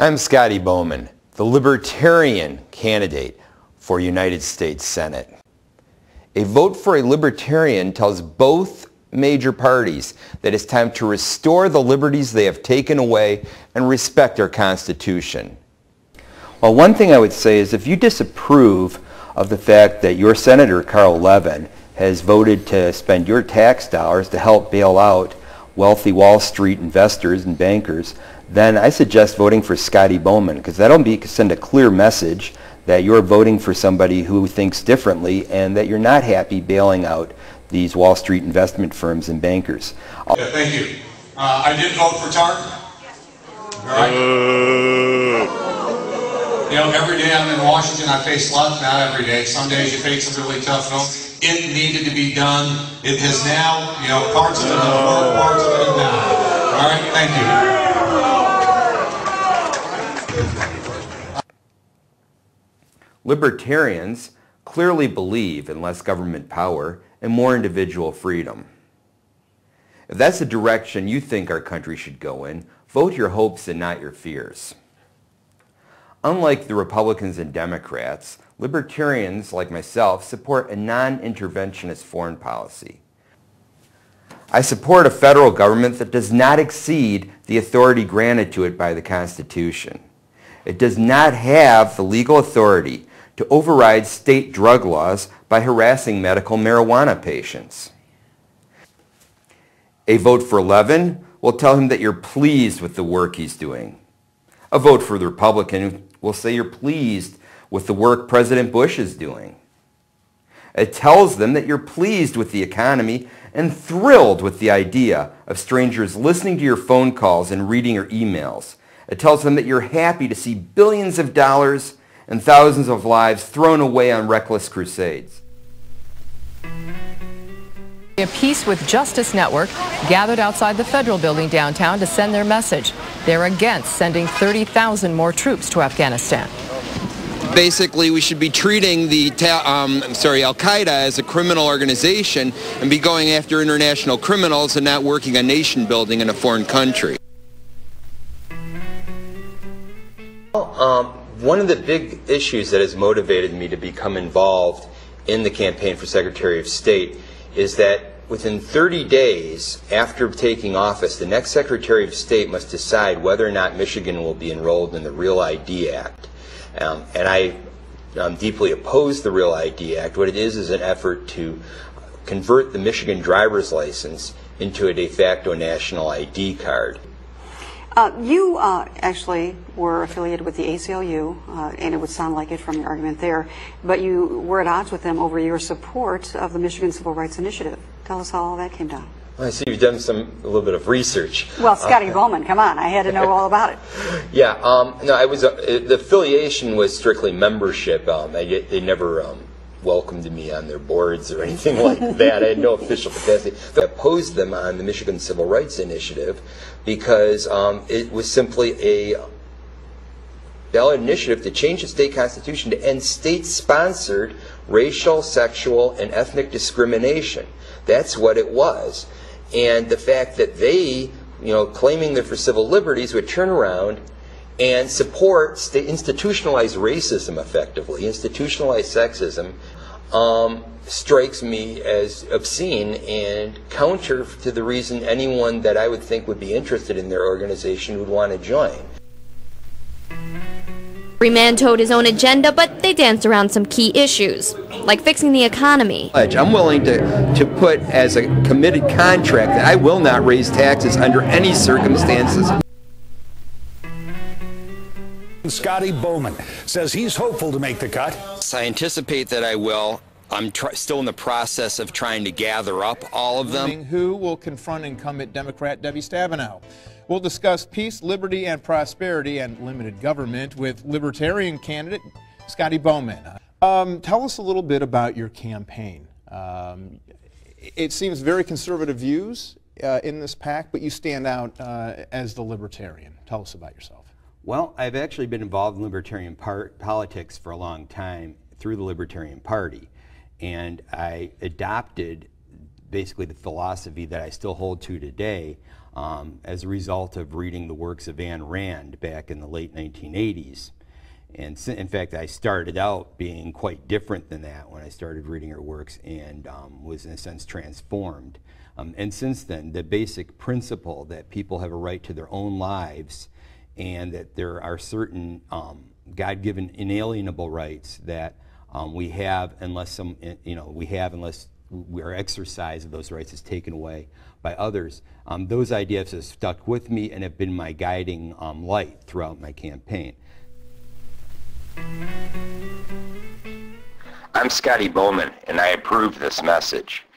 I'm Scotty Boman, the Libertarian candidate for United States Senate. A vote for a Libertarian tells both major parties that it's time to restore the liberties they have taken away and respect our Constitution. Well, one thing I would say is if you disapprove of the fact that your Senator Carl Levin has voted to spend your tax dollars to help bail out wealthy Wall Street investors and bankers, then I suggest voting for Scotty Boman, because that'll send a clear message that you're voting for somebody who thinks differently and that you're not happy bailing out these Wall Street investment firms and bankers. Yeah, thank you. I did vote for TARP. Right. You know, every day I'm in Washington, I face love, not every day. Some days you face a really tough vote. It needed to be done. It has now, you know, parts of it have worked, parts of it have not. All right, thank you. Libertarians clearly believe in less government power and more individual freedom. If that's the direction you think our country should go in, vote your hopes and not your fears. Unlike the Republicans and Democrats, Libertarians like myself support a non-interventionist foreign policy. I support a federal government that does not exceed the authority granted to it by the Constitution. It does not have the legal authority to override state drug laws by harassing medical marijuana patients. A vote for Levin will tell him that you're pleased with the work he's doing. A vote for the Republican will say you're pleased with the work President Bush is doing. It tells them that you're pleased with the economy and thrilled with the idea of strangers listening to your phone calls and reading your emails. It tells them that you're happy to see billions of dollars and thousands of lives thrown away on reckless crusades. A Peace with Justice Network gathered outside the federal building downtown to send their message. They're against sending 30,000 more troops to Afghanistan. Basically, we should be treating the Al-Qaeda as a criminal organization and be going after international criminals and not working on nation building in a foreign country. One of the big issues that has motivated me to become involved in the campaign for Secretary of State is that within 30 days after taking office, the next Secretary of State must decide whether or not Michigan will be enrolled in the Real ID Act. And I deeply oppose the Real ID Act. What it is an effort to convert the Michigan driver's license into a de facto national ID card. You actually were affiliated with the ACLU, and it would sound like it from your argument there, but you were at odds with them over your support of the Michigan Civil Rights Initiative. Tell us how all that came down. Well, I see you've done a little bit of research. Well, Scotty Boman, come on, I had to know all about it. Yeah, no, I was, the affiliation was strictly membership. They never welcomed me on their boards or anything like that. I had no official capacity. I opposed them on the Michigan Civil Rights Initiative because it was simply a ballot initiative to change the state constitution to end state-sponsored racial, sexual, and ethnic discrimination. That's what it was. And the fact that they, you know, claiming they're for civil liberties would turn around and supports the institutionalized racism effectively, institutionalized sexism, strikes me as obscene and counter to the reason anyone that I would think would be interested in their organization would want to join. Every man towed his own agenda, but they danced around some key issues, like fixing the economy. I'm willing to put as a committed contract that I will not raise taxes under any circumstances. Scotty Boman says he's hopeful to make the cut. I anticipate that I will. I'm still in the process of trying to gather up all of them. Who will confront incumbent Democrat Debbie Stabenow? We'll discuss peace, liberty, and prosperity and limited government with Libertarian candidate Scotty Boman. Tell us a little bit about your campaign. It seems very conservative views in this pack, but you stand out as the Libertarian. Tell us about yourself. Well, I've actually been involved in Libertarian politics for a long time through the Libertarian Party, and I adopted basically the philosophy that I still hold to today as a result of reading the works of Ayn Rand back in the late 1980s. And in fact, I started out being quite different than that when I started reading her works, and was in a sense transformed. And since then, the basic principle that people have a right to their own lives and that there are certain God-given inalienable rights that we have unless our exercise of those rights is taken away by others. Those ideas have stuck with me and have been my guiding light throughout my campaign. I'm Scotty Boman, and I approve this message.